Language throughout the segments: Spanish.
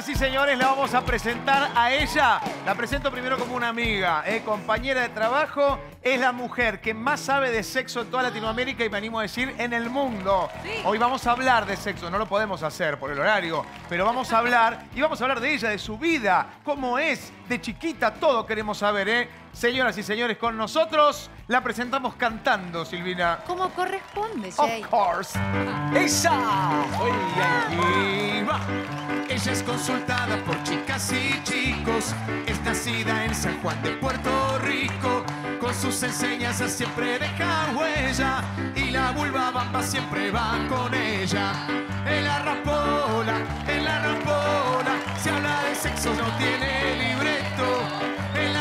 Señoras y señores, la vamos a presentar a ella. La presento primero como una amiga, compañera de trabajo. Es la mujer que más sabe de sexo en toda Latinoamérica y me animo a decir en el mundo. Sí. Hoy vamos a hablar de sexo, no lo podemos hacer por el horario, pero vamos a hablar y vamos a hablar de ella, de su vida, cómo es, de chiquita, todo queremos saber, Señoras y señores, con nosotros la presentamos cantando, Silvina. Como corresponde, Jay. Of course. ¡Ella! ¡Oye, ella es consultada por chicas y chicos, es nacida en San Juan de Puerto Rico, con sus enseñanzas siempre deja huella, y la vulva Bamba siempre va con ella. En la Rampolla, en la Rampolla, se habla de sexo, no tiene libreto. En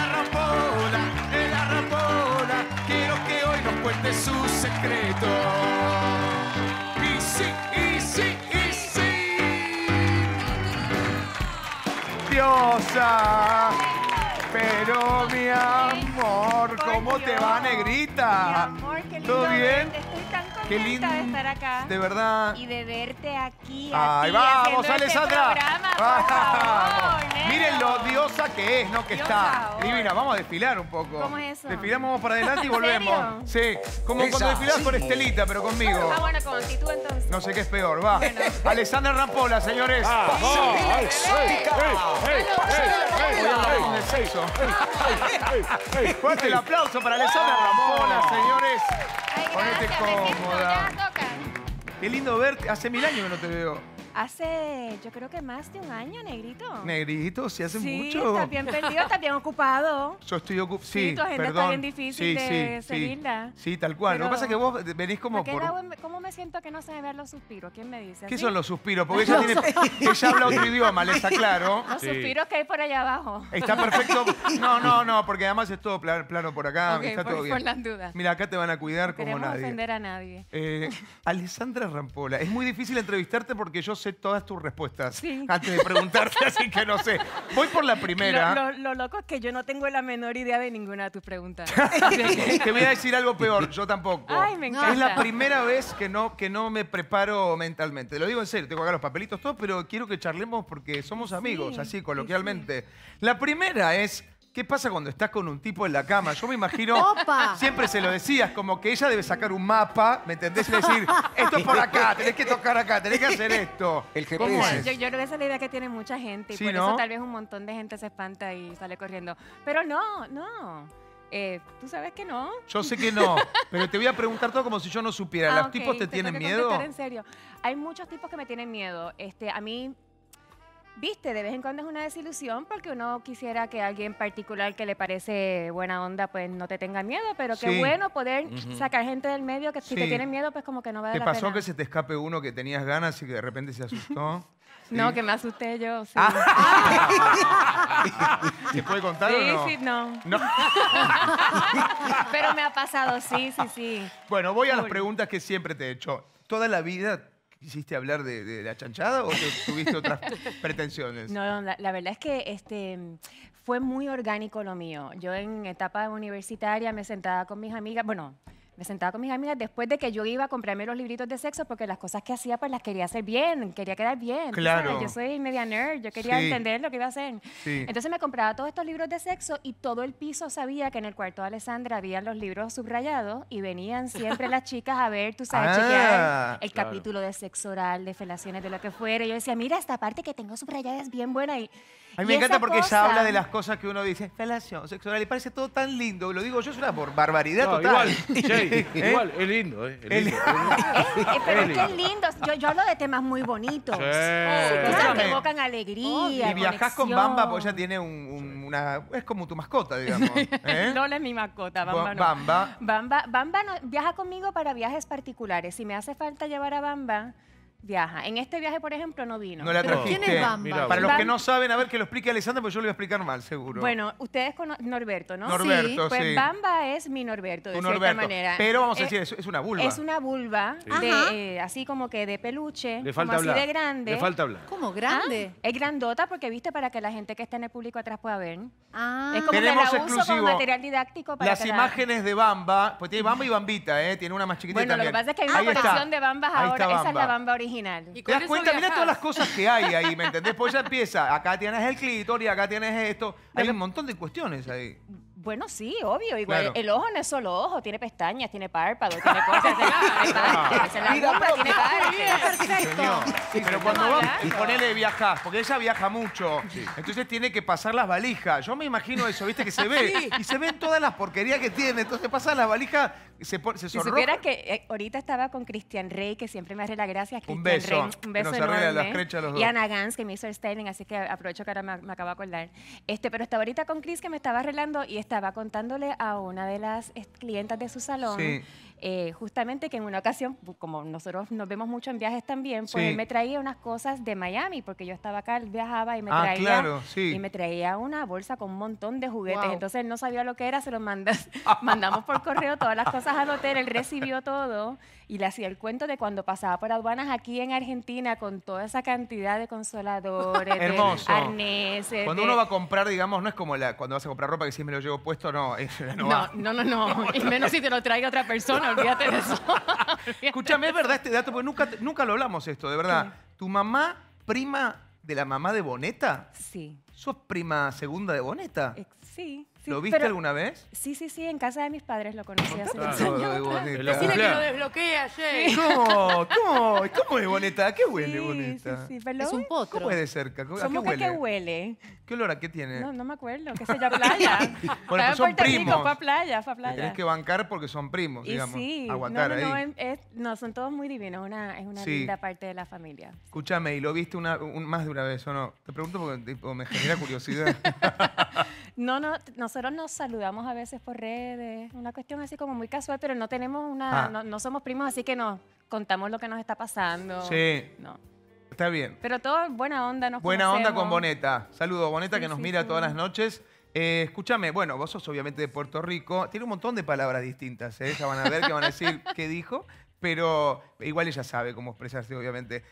la Rampolla, quiero que hoy nos cuente su secreto. Y sí, y sí, y sí. Diosa, pero mi amor, ¿cómo te va, negrita? Mi amor, qué lindo. ¿Todo bien? Estoy tan contenta de estar acá. De verdad. Y de verte aquí. Ahí vamos, Alessandra. Miren lo diosa que es, ¿no? Que está. Divina, vamos a desfilar un poco. ¿Cómo es eso? Desfilamos para adelante y volvemos. Sí, como cuando desfilás por Estelita, pero conmigo. Ah, bueno, con actitud entonces. No sé qué es peor, va. Alessandra Rampolla, señores. Fuerte el aplauso para Alessandra Rampolla, señores. Ponete cómoda. Qué lindo verte. Hace 1000 años que no te veo. Hace, yo creo que más de 1 año, negrito. Negrito, sí, hace mucho. Sí, estás bien perdido, estás bien ocupado. Yo estoy ocupado, sí, tu agenda está bien difícil de seguirla. Sí, tal cual. Pero lo que pasa es que vos venís como ¿cómo me siento que no sabes ver los suspiros? ¿Quién me dice? ¿Qué son los suspiros? Porque ella, ella habla otro idioma, les aclaro. Los suspiros que hay por allá abajo. Está perfecto. No, porque además es todo plano por acá. Okay, está todo bien. Por las dudas. Mira, acá te van a cuidar como nadie. No queremos ofender a nadie. Alessandra Rampolla, es muy difícil entrevistarte porque yo sé todas tus respuestas antes de preguntarte, así que no sé. Voy por la primera. Lo loco es que yo no tengo la menor idea de ninguna de tus preguntas. Te voy a decir algo peor, yo tampoco. Ay, me encanta. Es la primera vez que no me preparo mentalmente. Te lo digo en serio, tengo acá los papelitos todos, pero quiero que charlemos porque somos amigos, así coloquialmente. Sí. La primera es... ¿Qué pasa cuando estás con un tipo en la cama? Yo me imagino, siempre se lo decías, como que ella debe sacar un mapa, ¿me entendés? Y decir, esto es por acá, tenés que tocar acá, tenés que hacer esto. El GPS. ¿Cómo es? Yo creo que esa es la idea que tiene mucha gente y por eso tal vez un montón de gente se espanta y sale corriendo. Pero no. ¿Tú sabes que no? Yo sé que no, pero te voy a preguntar todo como si yo no supiera. ¿Los tipos te tienen miedo? En serio. Hay muchos tipos que me tienen miedo. A mí... Viste, de vez en cuando es una desilusión porque uno quisiera que alguien particular que le parece buena onda pues no te tenga miedo, pero qué bueno poder sacar gente del medio que si te tienen miedo pues como que no vale la pena. ¿Te pasó que se te escape uno que tenías ganas y que de repente se asustó? ¿Sí? No, que me asusté yo, sí. ¿Se puede contar o no? Sí, no. Pero me ha pasado, sí. Bueno, voy a las preguntas que siempre te he hecho. Toda la vida... ¿Quisiste hablar de la chanchada o tuviste otras pretensiones? No, la verdad es que fue muy orgánico lo mío. Yo en etapa universitaria me sentaba con mis amigas, después de que yo iba a comprarme los libritos de sexo porque las cosas que hacía pues las quería hacer bien, quería quedar bien. Claro. Yo soy media nerd, yo quería entender lo que iba a hacer. Sí. Entonces me compraba todos estos libros de sexo y todo el piso sabía que en el cuarto de Alessandra había los libros subrayados y venían siempre las chicas a ver, tú sabes, chequear el capítulo de sexo oral, de felaciones, de lo que fuera. Y yo decía, mira, esta parte que tengo subrayada es bien buena. A mí me encanta porque ella habla de las cosas que uno dice, felación, sexo oral, y parece todo tan lindo. Lo digo yo, es una barbaridad total. Igual. Igual, es lindo, ¿eh? Es lindo. Pero es que es lindo. Yo hablo de temas muy bonitos. Sí. Claro, que evocan alegría. Y viajás con Bamba, pues ya tiene una... Es como tu mascota, digamos. Lola es mi mascota, Bamba no. Bamba no, viaja conmigo para viajes particulares. Si me hace falta llevar a Bamba... Viaja. En este viaje, por ejemplo, no vino. No la trajiste. ¿Quién es Bamba? Para los que no saben, a ver que lo explique Alessandra, porque yo lo voy a explicar mal, seguro. Bueno, ustedes con Norberto, ¿no? Norberto, sí. Pues Bamba es mi Norberto, de cierta manera. Pero vamos a decir, es una vulva. Es una vulva, así como que de peluche, como así de grande. Le falta hablar. ¿Cómo grande? Es grandota porque, viste, para que la gente que está en el público atrás pueda ver. Ah. Es como que la uso como material didáctico para las imágenes de Bamba, pues tiene Bamba y Bambita, ¿eh? Tiene una más chiquita también. Bueno, lo que pasa es que hay una colección de Bambas ahora. Esa es la Bamba original. original. ¿Y te das cuenta? Mira todas las cosas que hay ahí, ¿me entendés? Pues ya empieza, acá tienes el clítoris, acá tienes esto. Hay un montón de cuestiones ahí. Bueno, sí, obvio. Igual claro. El ojo no es solo ojo, tiene pestañas, tiene párpado, tiene cosas. Pero cuando vamos y ponele viajar, porque ella viaja mucho, sí. Entonces tiene que pasar las valijas. Yo me imagino eso, viste que se ve. Sí. Y se ven todas las porquerías que tiene. Entonces pasan las valijas, se sonroja. Si supieras que ahorita estaba con Cristian Rey, que siempre me hace las gracias. Cristian Rey, un beso enorme. Las crechas, los dos. Y Ana Gans, que me hizo el styling, así que aprovecho que ahora me acabo de acordar. Pero estaba ahorita con Cris, que me estaba arreglando y estaba contándole a una de las clientas de su salón, sí. Justamente que en una ocasión, como nosotros nos vemos mucho en viajes también, pues sí. Él me traía unas cosas de Miami, porque yo estaba acá, él viajaba y me traía y me traía una bolsa con un montón de juguetes. Wow. Entonces él no sabía lo que era, se los mandamos por correo todas las cosas al hotel, él recibió todo y le hacía el cuento de cuando pasaba por aduanas aquí en Argentina con toda esa cantidad de consoladores, de arneses. Cuando uno va a comprar, digamos, no es como cuando vas a comprar ropa que si me lo llevo puesto, no. No. Y menos si te lo traiga otra persona, olvídate de eso. Escúchame, es verdad este dato, porque nunca lo hablamos esto, de verdad. ¿Qué? ¿Tu mamá, prima de la mamá de Boneta? Sí. ¿Sos prima segunda de Boneta? Sí. ¿Lo viste alguna vez? Sí, en casa de mis padres lo conocí hace muchos años. Decirle que lo desbloqueé ayer. ¿Cómo es Boneta? ¿A qué huele Boneta? ¿Perdón? Es un potro. ¿Cómo es de cerca? ¿A qué huele? ¿Qué olor a qué tiene? No me acuerdo. ¿Qué sé yo? Playa. Bueno, pues son primos. Fue a playa. Tenés que bancar porque son primos, digamos. Sí. Aguantar ahí. No, son todos muy divinos. Es una linda parte de la familia. Escúchame, ¿y lo viste más de una vez o no? Te pregunto porque me genera curiosidad. Nosotros nos saludamos a veces por redes, una cuestión así como muy casual, pero no tenemos no somos primos, así que nos contamos lo que nos está pasando. Sí. No. Está bien. Pero todo buena onda, buena onda con Boneta. Saludo, Boneta, que nos mira todas las noches. Escúchame, bueno, vos sos obviamente de Puerto Rico. Tiene un montón de palabras distintas, ¿eh? Ya van a ver, que van a decir qué dijo, pero igual ella sabe cómo expresarse, obviamente.